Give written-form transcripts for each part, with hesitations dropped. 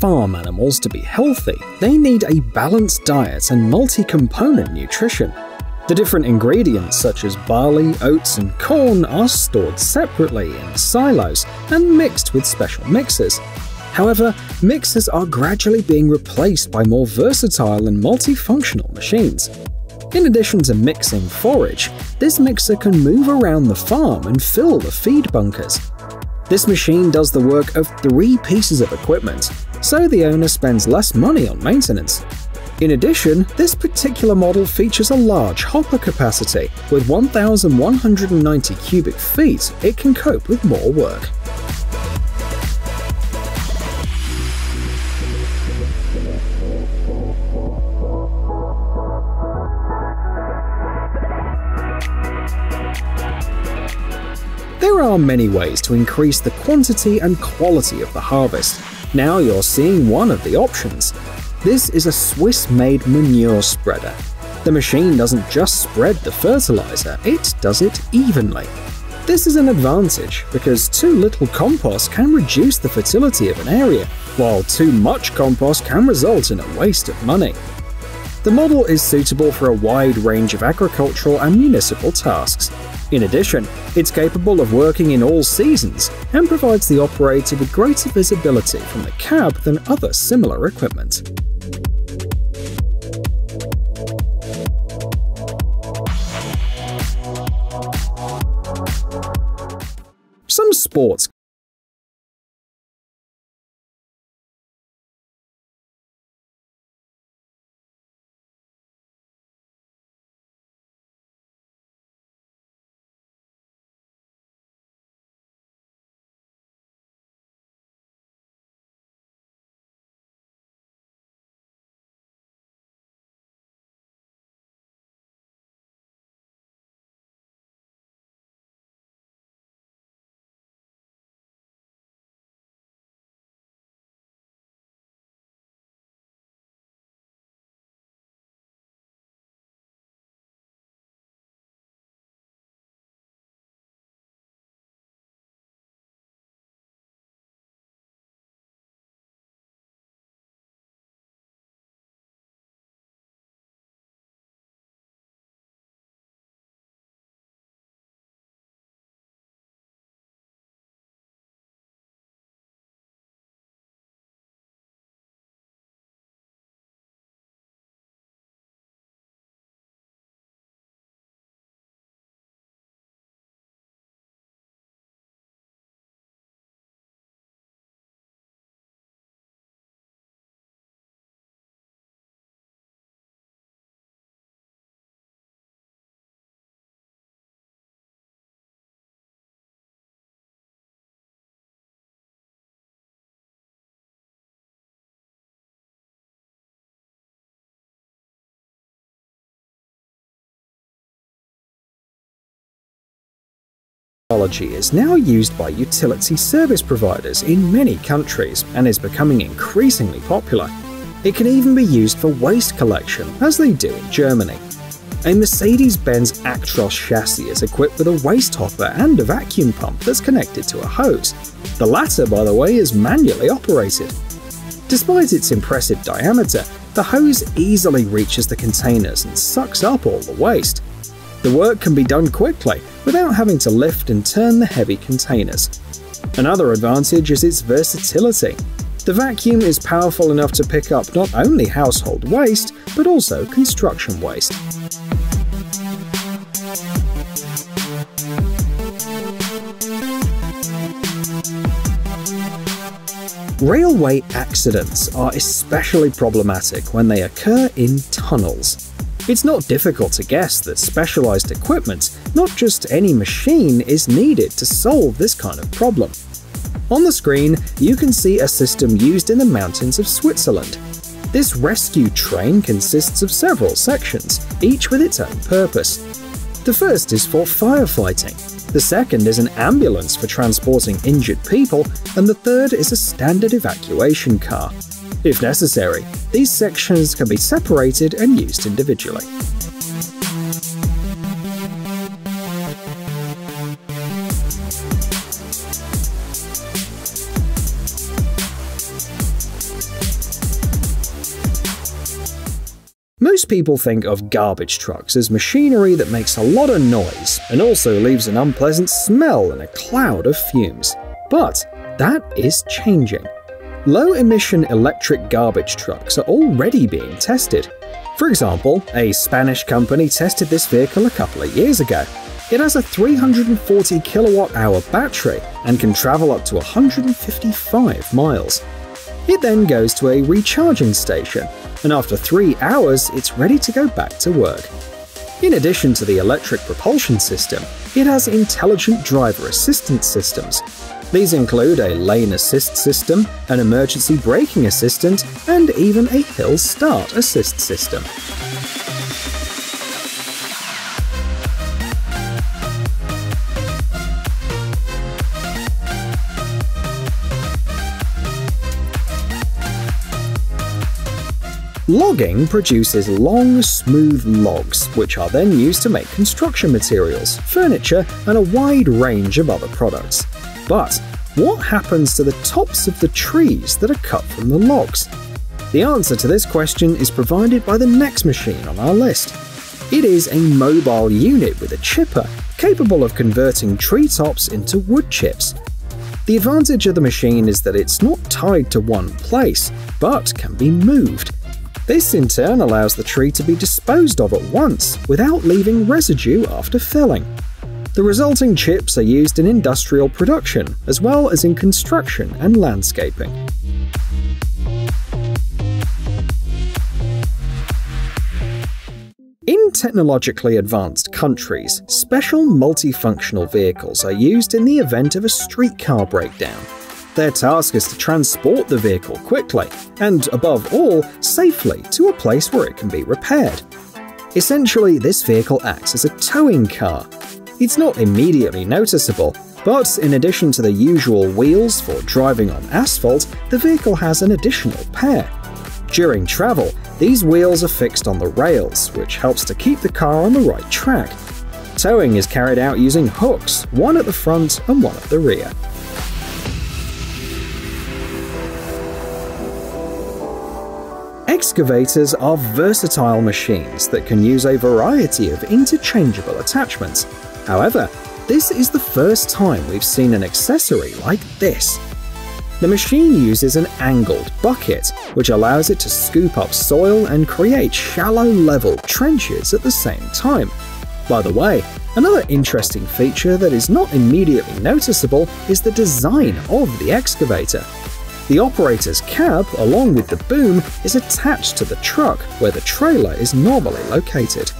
farm animals to be healthy, they need a balanced diet and multi-component nutrition. The different ingredients such as barley, oats, and corn are stored separately in silos and mixed with special mixers. However, mixers are gradually being replaced by more versatile and multifunctional machines. In addition to mixing forage, this mixer can move around the farm and fill the feed bunkers. This machine does the work of 3 pieces of equipment, so the owner spends less money on maintenance. In addition, this particular model features a large hopper capacity. With 1,190 cubic feet, it can cope with more work. There are many ways to increase the quantity and quality of the harvest. Now you're seeing one of the options. This is a Swiss-made manure spreader. The machine doesn't just spread the fertilizer, it does it evenly. This is an advantage because too little compost can reduce the fertility of an area, while too much compost can result in a waste of money. The model is suitable for a wide range of agricultural and municipal tasks. In addition, it's capable of working in all seasons and provides the operator with greater visibility from the cab than other similar equipment. Some sports technology is now used by utility service providers in many countries and is becoming increasingly popular. It can even be used for waste collection, as they do in Germany. A Mercedes-Benz Actros chassis is equipped with a waste hopper and a vacuum pump that's connected to a hose. The latter, by the way, is manually operated. Despite its impressive diameter, the hose easily reaches the containers and sucks up all the waste. The work can be done quickly, without having to lift and turn the heavy containers. Another advantage is its versatility. The vacuum is powerful enough to pick up not only household waste, but also construction waste. Railway accidents are especially problematic when they occur in tunnels. It's not difficult to guess that specialized equipment, not just any machine, is needed to solve this kind of problem. On the screen, you can see a system used in the mountains of Switzerland. This rescue train consists of several sections, each with its own purpose. The first is for firefighting, the second is an ambulance for transporting injured people, and the third is a standard evacuation car. If necessary, these sections can be separated and used individually. Most people think of garbage trucks as machinery that makes a lot of noise and also leaves an unpleasant smell and a cloud of fumes. But that is changing. Low-emission electric garbage trucks are already being tested. For example, a Spanish company tested this vehicle a couple of years ago. It has a 340 kilowatt-hour battery and can travel up to 155 miles. It then goes to a recharging station, and after 3 hours, it's ready to go back to work. In addition to the electric propulsion system, it has intelligent driver assistance systems. These include a lane assist system, an emergency braking assistant, and even a hill start assist system. Logging produces long, smooth logs, which are then used to make construction materials, furniture, and a wide range of other products. But what happens to the tops of the trees that are cut from the logs? The answer to this question is provided by the next machine on our list. It is a mobile unit with a chipper, capable of converting treetops into wood chips. The advantage of the machine is that it's not tied to one place, but can be moved. This in turn allows the tree to be disposed of at once without leaving residue after felling. The resulting chips are used in industrial production as well as in construction and landscaping. In technologically advanced countries, special multifunctional vehicles are used in the event of a streetcar breakdown. Their task is to transport the vehicle quickly and, above all, safely to a place where it can be repaired. Essentially, this vehicle acts as a towing car. It's not immediately noticeable, but in addition to the usual wheels for driving on asphalt, the vehicle has an additional pair. During travel, these wheels are fixed on the rails, which helps to keep the car on the right track. Towing is carried out using hooks, one at the front and one at the rear. Excavators are versatile machines that can use a variety of interchangeable attachments. However, this is the first time we've seen an accessory like this. The machine uses an angled bucket, which allows it to scoop up soil and create shallow, level trenches at the same time. By the way, another interesting feature that is not immediately noticeable is the design of the excavator. The operator's cab, along with the boom, is attached to the truck, where the trailer is normally located.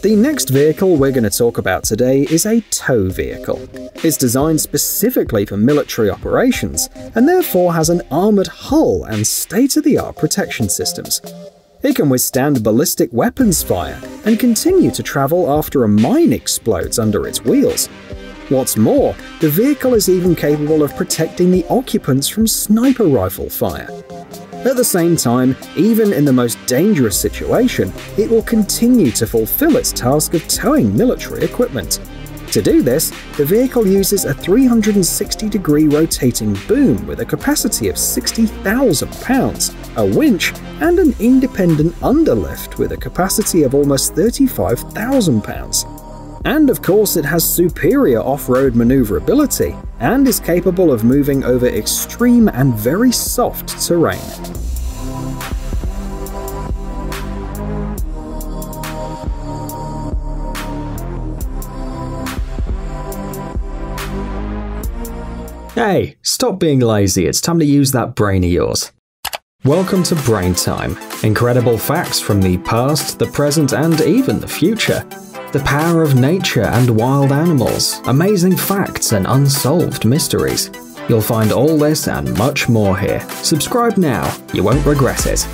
The next vehicle we're going to talk about today is a tow vehicle. It's designed specifically for military operations and therefore has an armored hull and state-of-the-art protection systems. It can withstand ballistic weapons fire and continue to travel after a mine explodes under its wheels. What's more, the vehicle is even capable of protecting the occupants from sniper rifle fire. At the same time, even in the most dangerous situation, it will continue to fulfill its task of towing military equipment. To do this, the vehicle uses a 360-degree rotating boom with a capacity of 60,000 pounds, a winch, and an independent underlift with a capacity of almost 35,000 pounds. And of course, it has superior off-road maneuverability and is capable of moving over extreme and very soft terrain. Hey, stop being lazy, it's time to use that brain of yours. Welcome to Brain Time, incredible facts from the past, the present, and even the future. The power of nature and wild animals, amazing facts and unsolved mysteries. You'll find all this and much more here. Subscribe now, you won't regret it.